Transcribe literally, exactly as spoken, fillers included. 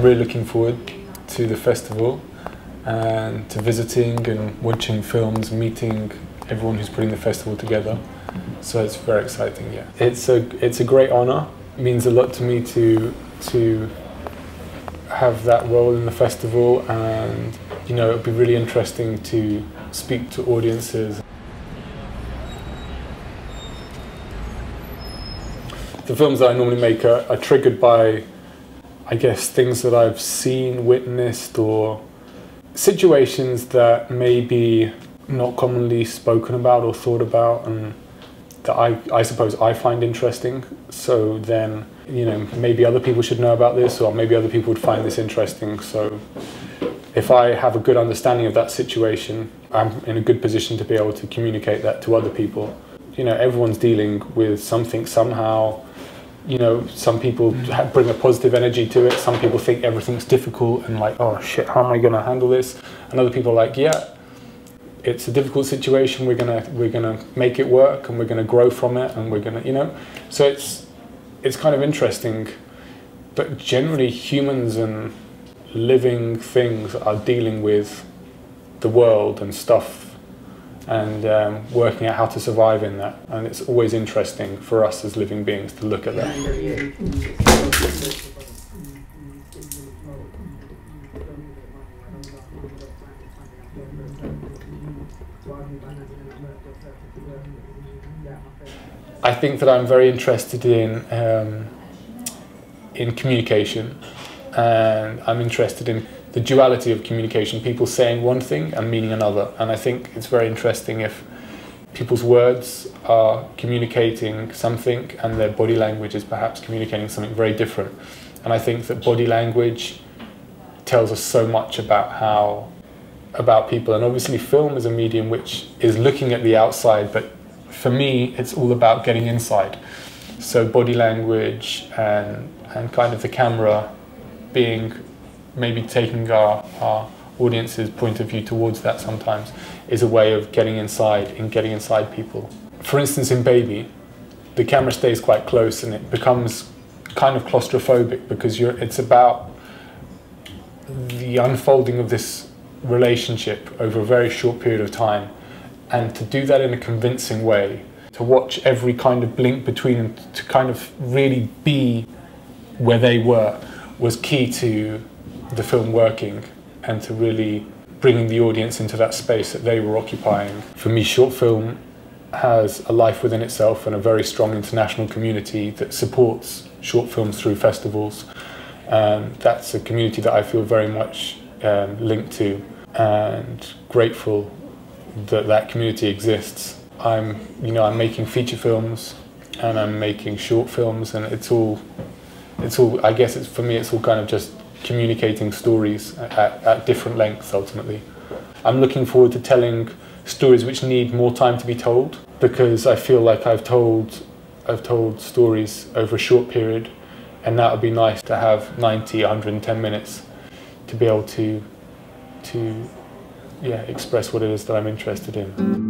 I'm really looking forward to the festival and to visiting and watching films, meeting everyone who's putting the festival together. So it's very exciting, yeah. It's a, it's a great honour. It means a lot to me to, to have that role in the festival, and you know, it'll be really interesting to speak to audiences. The films that I normally make are, are triggered by, I guess, things that I've seen, witnessed, or situations that may be not commonly spoken about or thought about, and that I, I suppose I find interesting. So then, you know, maybe other people should know about this, or maybe other people would find this interesting. So if I have a good understanding of that situation, I'm in a good position to be able to communicate that to other people. You know, everyone's dealing with something somehow. You know, some people bring a positive energy to it. Some people think everything's difficult and like, oh shit, how am I going to handle this? And other people are like, yeah, it's a difficult situation. We're gonna we're gonna make it work, and we're gonna grow from it, and we're gonna, you know. So it's it's kind of interesting, but generally humans and living things are dealing with the world and stuff, and um, working out how to survive in that. And it's always interesting for us as living beings to look at that. I think that I'm very interested in, um, in communication, and I'm interested in the duality of communication, people saying one thing and meaning another. And I think it's very interesting if people's words are communicating something and their body language is perhaps communicating something very different. And I think that body language tells us so much about how, about people. And obviously film is a medium which is looking at the outside, but for me, it's all about getting inside. So body language and, and kind of the camera being, maybe taking our, our audience's point of view towards that sometimes, is a way of getting inside and getting inside people. For instance, in Baby, the camera stays quite close and it becomes kind of claustrophobic, because you're, it's about the unfolding of this relationship over a very short period of time. And to do that in a convincing way, to watch every kind of blink between them, to kind of really be where they were, was key to the film working and to really bringing the audience into that space that they were occupying. For me, short film has a life within itself and a very strong international community that supports short films through festivals. Um, that's a community that I feel very much um, linked to, and grateful that that community exists. I'm, you know, I'm making feature films and I'm making short films, and it's all, it's all. I guess it's for me, it's all kind of just communicating stories at, at different lengths, ultimately. I'm looking forward to telling stories which need more time to be told, because I feel like I've told, I've told stories over a short period, and that would be nice to have ninety, a hundred and ten minutes to be able to, to yeah, express what it is that I'm interested in.